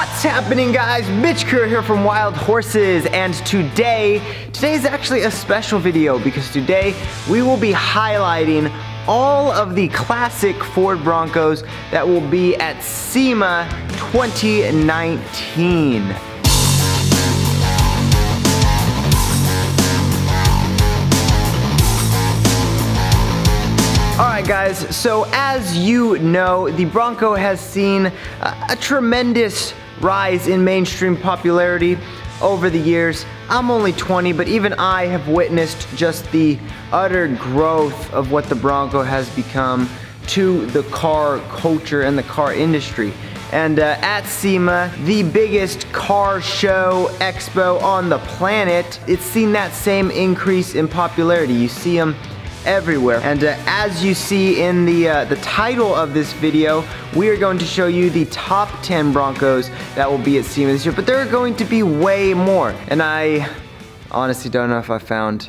What's happening, guys? Mitch Kerr here from Wild Horses, and today is actually a special video because today we will be highlighting all of the classic Ford Broncos that will be at SEMA 2019. Alright guys, so as you know, the Bronco has seen a tremendous rise in mainstream popularity over the years. I'm only 20, but even I have witnessed just the utter growth of what the Bronco has become to the car culture and the car industry. And at SEMA, the biggest car show expo on the planet, it's seen that same increase in popularity. You see them everywhere. And as you see in the title of this video, we are going to show you the top 10 Broncos that will be at SEMA this year, but there are going to be way more. And I honestly don't know if I found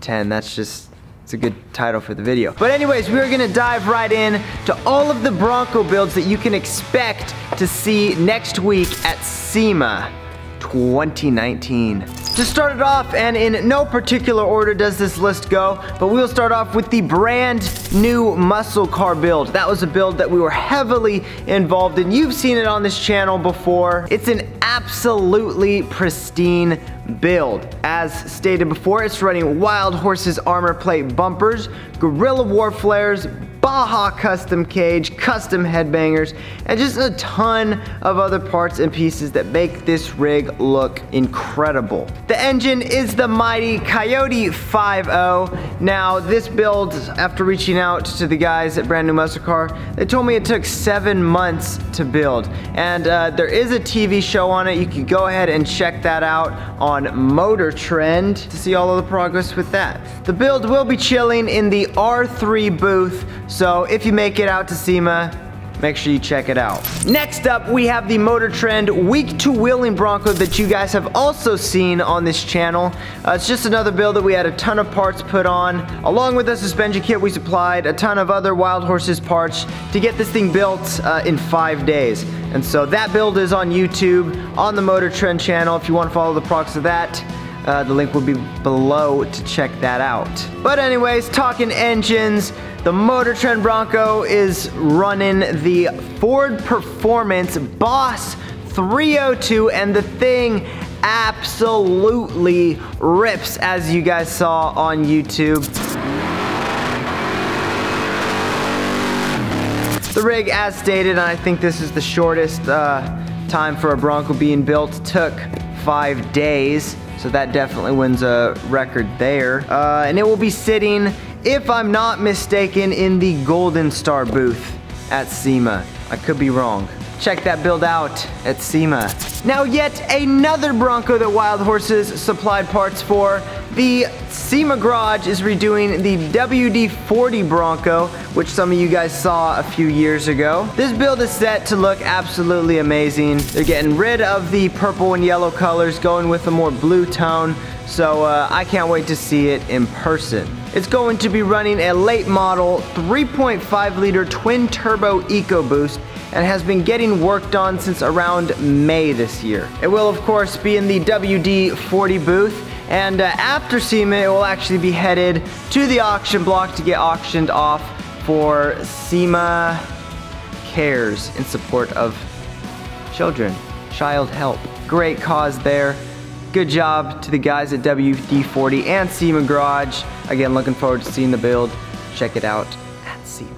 10. That's just, it's a good title for the video. But anyways, we are gonna dive right in to all of the Bronco builds that you can expect to see next week at SEMA 2019. To start it off, and in no particular order does this list go, but we'll start off with the brand new muscle car build. That was a build that we were heavily involved in. You've seen it on this channel before. It's an absolutely pristine build. As stated before, it's running Wild Horses armor plate bumpers, Guerrilla War flares, Baja custom cage, custom headbangers, and just a ton of other parts and pieces that make this rig look incredible. The engine is the mighty Coyote 5.0. Now this build, after reaching out to the guys at Brand New Muscle Car, they told me it took 7 months to build. And there is a TV show on it. You can go ahead and check that out on Motor Trend to see all of the progress with that. The build will be chilling in the R3 booth, so if you make it out to SEMA, make sure you check it out. Next up, we have the Motor Trend Week 2 Wheeling Bronco that you guys have also seen on this channel. It's just another build that we had a ton of parts put on. Along with a suspension kit, we supplied a ton of other Wild Horses parts to get this thing built in 5 days. And so that build is on YouTube, on the Motor Trend channel, if you want to follow the progress of that. The link will be below to check that out. But anyways, talking engines, the Motor Trend Bronco is running the Ford Performance Boss 302, and the thing absolutely rips, as you guys saw on YouTube. The rig, as stated, and I think this is the shortest time for a Bronco being built, took 5 days. So that definitely wins a record there. And it will be sitting, if I'm not mistaken, in the Golden Star booth at SEMA. I could be wrong. Check that build out at SEMA. Now yet another Bronco that Wild Horses supplied parts for. The SEMA Garage is redoing the WD-40 Bronco, which some of you guys saw a few years ago. This build is set to look absolutely amazing. They're getting rid of the purple and yellow colors, going with a more blue tone. So I can't wait to see it in person. It's going to be running a late model 3.5 liter twin turbo EcoBoost, and has been getting worked on since around May this year. It will of course be in the WD-40 booth, and after SEMA it will actually be headed to the auction block to get auctioned off for SEMA Cares in support of children, Child Help. Great cause there. Good job to the guys at WD-40 and SEMA Garage. Again, looking forward to seeing the build. Check it out at SEMA.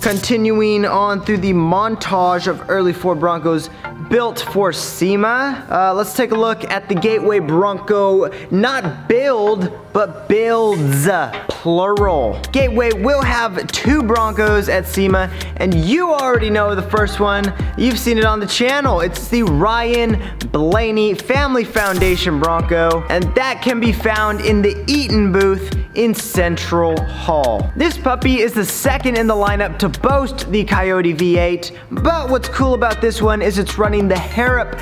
Continuing on through the montage of early Ford Broncos built for SEMA, let's take a look at the Gateway Bronco. Not build, but builds, plural. Gateway will have 2 Broncos at SEMA, and you already know the first one. You've seen it on the channel. It's the Ryan Blaney Family Foundation Bronco, and that can be found in the Eaton booth in Central Hall. This puppy is the second in the lineup to boast the Coyote V8, but what's cool about this one is it's running the Harup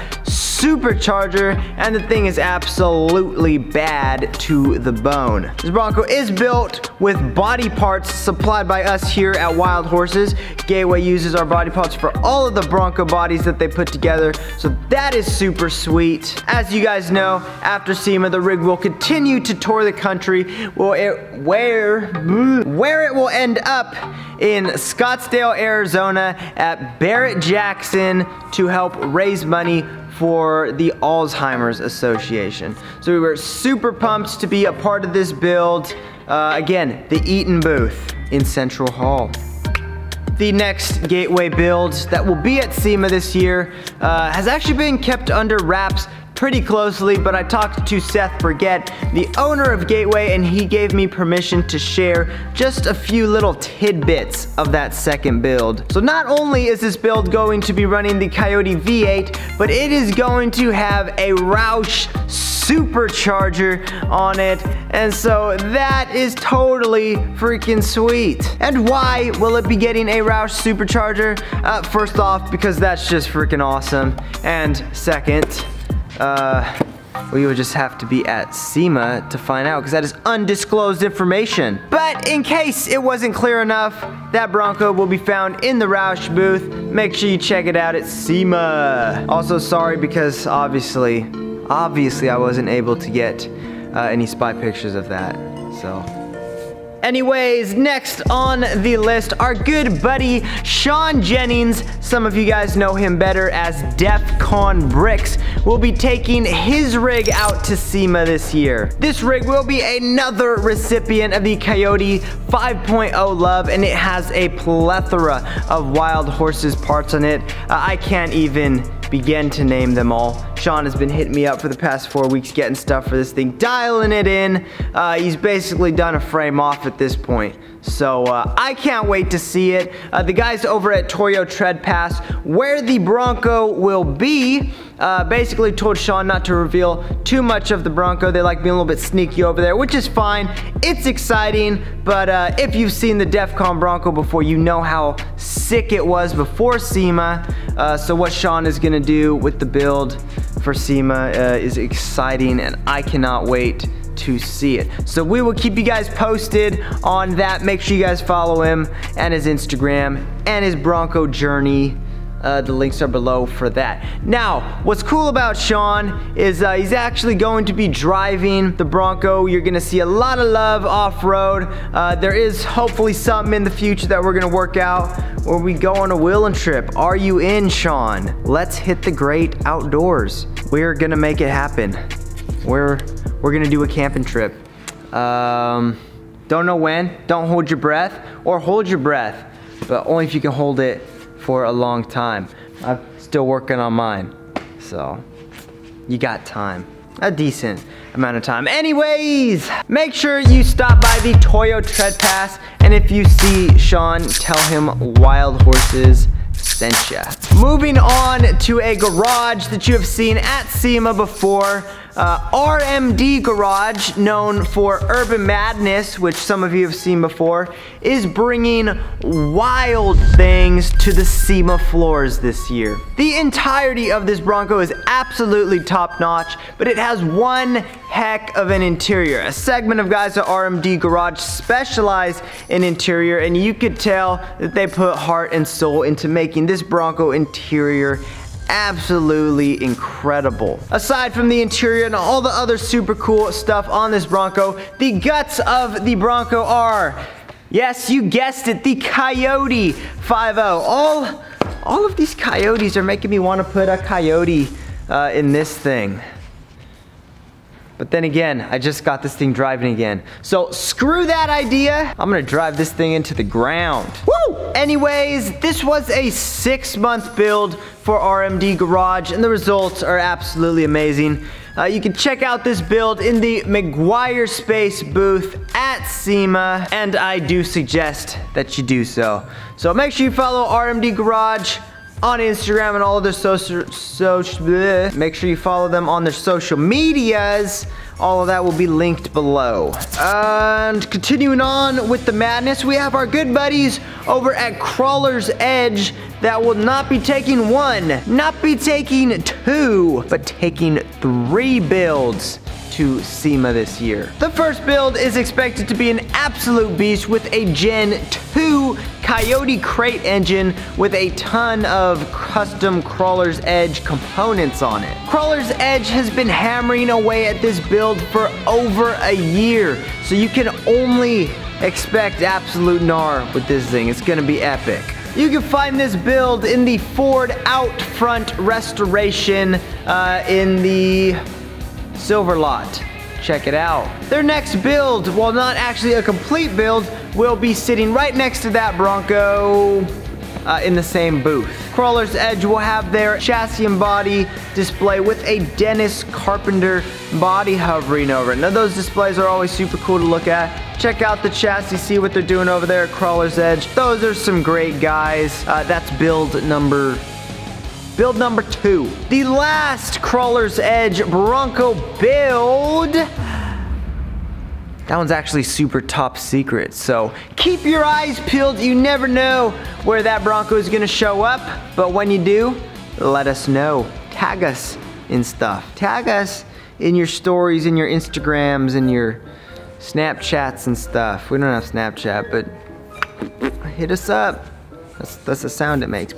supercharger, and the thing is absolutely bad to the bone. This Bronco is built with body parts supplied by us here at Wild Horses. Gateway uses our body parts for all of the Bronco bodies that they put together, so that is super sweet. As you guys know, after SEMA, the rig will continue to tour the country where it will end up in Scottsdale, Arizona at Barrett Jackson to help raise money for the Alzheimer's Association. So we were super pumped to be a part of this build. Again, the Eaton booth in Central Hall. The next Gateway build that will be at SEMA this year has actually been kept under wraps pretty closely, but I talked to Seth Forget, the owner of Gateway, and he gave me permission to share just a few little tidbits of that second build. So not only is this build going to be running the Coyote V8, but it is going to have a Roush supercharger on it, and so that is totally freaking sweet. And why will it be getting a Roush supercharger? First off, because that's just freaking awesome, and second, we would just have to be at SEMA to find out, because that is undisclosed information. But in case it wasn't clear enough, that Bronco will be found in the Roush booth. Make sure you check it out at SEMA. Also sorry, because obviously I wasn't able to get any spy pictures of that, so. Anyways, next on the list, our good buddy, Sean Jennings, some of you guys know him better as Defcon Bricks, will be taking his rig out to SEMA this year. This rig will be another recipient of the Coyote 5.0 love, and it has a plethora of Wild Horses parts on it. I can't even begin to name them all. Sean has been hitting me up for the past 4 weeks getting stuff for this thing, dialing it in. He's basically done a frame off at this point. So I can't wait to see it. The guys over at Toyo Tread Pass, where the Bronco will be, basically told Sean not to reveal too much of the Bronco. They like being a little bit sneaky over there, which is fine. It's exciting, but if you've seen the Defcon Bronco before, you know how sick it was before SEMA. So what Sean is gonna do with the build for SEMA is exciting, and I cannot wait to see it. So we will keep you guys posted on that. Make sure you guys follow him and his Instagram and his Bronco journey. The links are below for that. Now, what's cool about Sean is he's actually going to be driving the Bronco. You're gonna see a lot of love off-road. There is hopefully something in the future that we're gonna work out where we go on a wheeling trip. Are you in, Sean? Let's hit the great outdoors. We're gonna make it happen. We're gonna do a camping trip. Don't know when, don't hold your breath, or hold your breath, but only if you can hold it for a long time. I'm still working on mine, so you got time. A decent amount of time. Anyways, make sure you stop by the Toyo Tread Pass, and if you see Sean, tell him Wild Horses sent ya. Moving on to a garage that you have seen at SEMA before, RMD Garage, known for Urban Madness, which some of you have seen before, is bringing wild things to the SEMA floors this year. The entirety of this Bronco is absolutely top-notch, but it has one heck of an interior. A segment of guys at RMD Garage specialize in interior, and you could tell that they put heart and soul into making this Bronco interior absolutely incredible. Aside from the interior and all the other super cool stuff on this Bronco, the guts of the Bronco are, yes, you guessed it, the Coyote 5.0. All of these Coyotes are making me want to put a Coyote in this thing. But then again, I just got this thing driving again. So screw that idea. I'm gonna drive this thing into the ground. Woo! Anyways, this was a 6-month build for RMD Garage, and the results are absolutely amazing. You can check out this build in the McGuire Space booth at SEMA, and I do suggest that you do so. So make sure you follow RMD Garage on Instagram and all of their make sure you follow them on their social medias. All of that will be linked below. And continuing on with the madness, we have our good buddies over at Crawler's Edge that will not be taking one, not be taking two, but taking three builds to SEMA this year. The first build is expected to be an absolute beast with a Gen 2 Coyote crate engine with a ton of custom Crawler's Edge components on it. Crawler's Edge has been hammering away at this build for over a year, so you can only expect absolute gnar with this thing. It's gonna be epic. You can find this build in the Ford Out Front Restoration in the Silver Lot. Check it out. Their next build, while not actually a complete build, will be sitting right next to that Bronco in the same booth. Crawler's Edge will have their chassis and body display with a Dennis Carpenter body hovering over it. Now those displays are always super cool to look at. Check out the chassis, see what they're doing over there at Crawler's Edge. Those are some great guys. That's build number two. The last Crawler's Edge Bronco build, that one's actually super top secret, so keep your eyes peeled. You never know where that Bronco is gonna show up, but when you do, let us know. Tag us in stuff. Tag us in your stories, in your Instagrams, in your Snapchats and stuff. We don't have Snapchat, but hit us up. That's the sound it makes.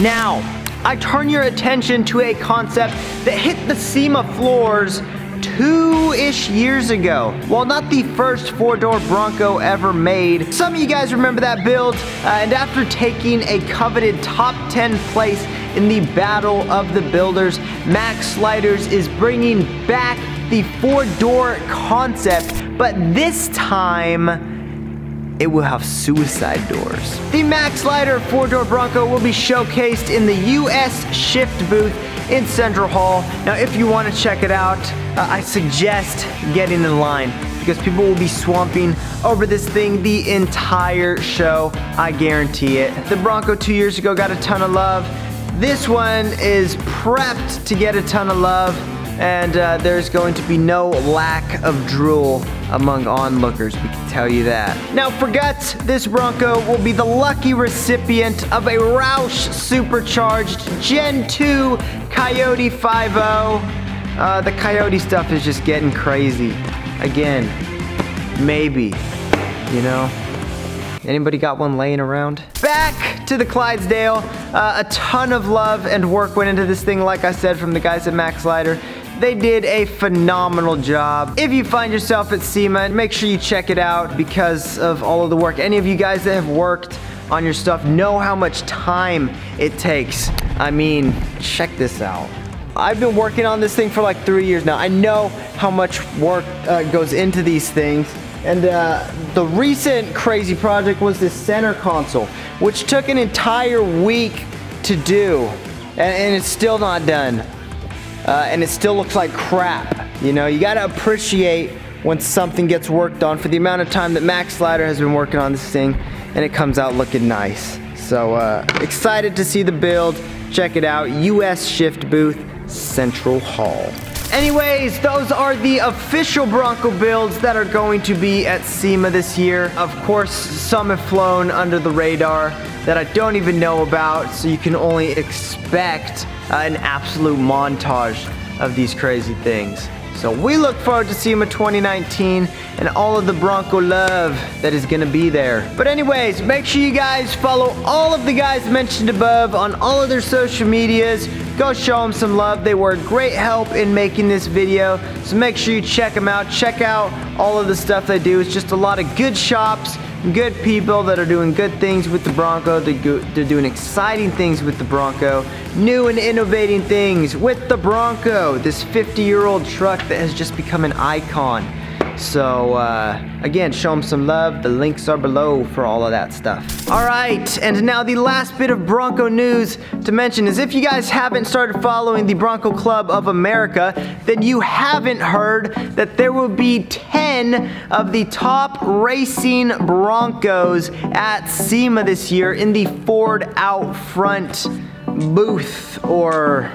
Now, I turn your attention to a concept that hit the SEMA floors 2-ish years ago. While not the first four-door Bronco ever made, some of you guys remember that build, and after taking a coveted top 10 place in the Battle of the Builders, Maxlider is bringing back the four-door concept, but this time, it will have suicide doors. The Maxlider four-door Bronco will be showcased in the U.S. Shift booth in Central Hall. Now, if you want to check it out, I suggest getting in line because people will be swamping over this thing the entire show. I guarantee it. The Bronco 2 years ago got a ton of love. This one is prepped to get a ton of love, and there's going to be no lack of drool among onlookers, we can tell you that. Now for guts, this Bronco will be the lucky recipient of a Roush supercharged Gen 2 Coyote 5.0. The Coyote stuff is just getting crazy. Again, maybe, you know. Anybody got one laying around? Back to the Clydesdale. A ton of love and work went into this thing, like I said, from the guys at Maxlider. They did a phenomenal job. If you find yourself at SEMA, make sure you check it out because of all of the work. Any of you guys that have worked on your stuff know how much time it takes. I mean, check this out. I've been working on this thing for like 3 years now. I know how much work goes into these things. And the recent crazy project was this center console, which took an entire week to do. And it's still not done. And it still looks like crap. You know, you gotta appreciate when something gets worked on for the amount of time that Maxlider has been working on this thing, and it comes out looking nice. So excited to see the build. Check it out, US Shift booth, Central Hall. Anyways, those are the official Bronco builds that are going to be at SEMA this year. Of course, some have flown under the radar that I don't even know about, so you can only expect an absolute montage of these crazy things. So we look forward to SEMA 2019 and all of the Bronco love that is gonna be there. But anyways, make sure you guys follow all of the guys mentioned above on all of their social medias. Go show them some love. They were a great help in making this video. So make sure you check them out. Check out all of the stuff they do. It's just a lot of good shops, good people that are doing good things with the Bronco. They're doing exciting things with the Bronco. New and innovating things with the Bronco. This 50-year-old truck that has just become an icon. So again, show them some love. The links are below for all of that stuff. All right, and now the last bit of Bronco news to mention is if you guys haven't started following the Bronco Club of America, then you haven't heard that there will be 10 of the top racing Broncos at SEMA this year in the Ford Out Front booth or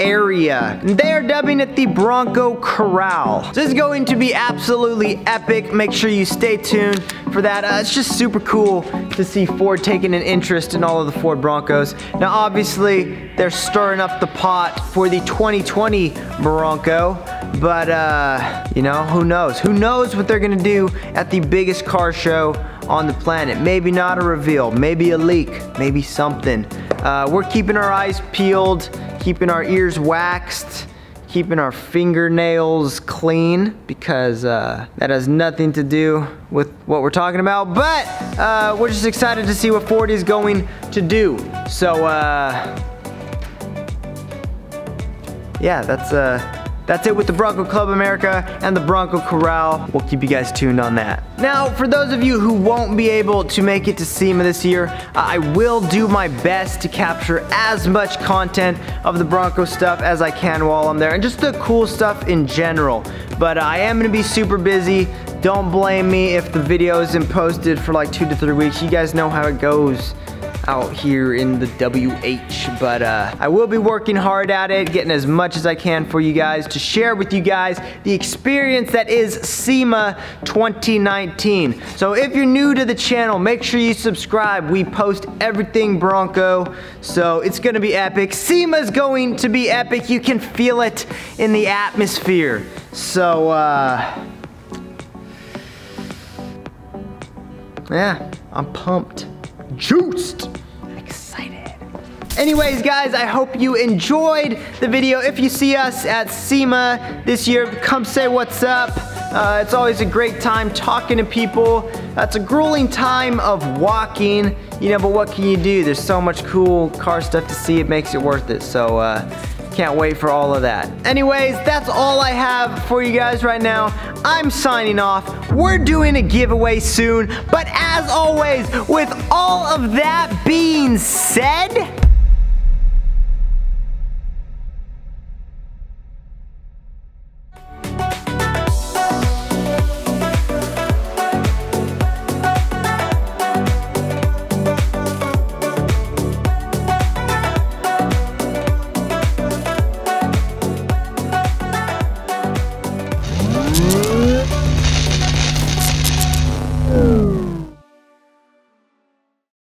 area. And they are dubbing it the Bronco Corral. So this is going to be absolutely epic. Make sure you stay tuned for that. It's just super cool to see Ford taking an interest in all of the Ford Broncos. Now obviously they're stirring up the pot for the 2020 Bronco, but you know, who knows what they're gonna do at the biggest car show on the planet. Maybe not a reveal, maybe a leak, maybe something. We're keeping our eyes peeled, keeping our ears waxed, keeping our fingernails clean, because that has nothing to do with what we're talking about, but we're just excited to see what Ford is going to do. So yeah, that's it with the Bronco Club America and the Bronco Corral. We'll keep you guys tuned on that. Now, for those of you who won't be able to make it to SEMA this year, I will do my best to capture as much content of the Bronco stuff as I can while I'm there, and just the cool stuff in general. But I am gonna be super busy. Don't blame me if the video isn't posted for like 2 to 3 weeks. You guys know how it goes out here in the WH, but I will be working hard at it, getting as much as I can for you guys, to share with you guys the experience that is SEMA 2019. So if you're new to the channel, make sure you subscribe. We post everything Bronco, so it's gonna be epic. SEMA's going to be epic. You can feel it in the atmosphere. So yeah, I'm pumped. Juiced. I'm excited. Anyways guys, I hope you enjoyed the video. If you see us at SEMA this year, come say what's up. It's always a great time talking to people. That's a grueling time of walking, you know, but what can you do? There's so much cool car stuff to see, it makes it worth it. So can't wait for all of that. Anyways, that's all I have for you guys right now. I'm signing off. We're doing a giveaway soon, but as always, with all of that being said,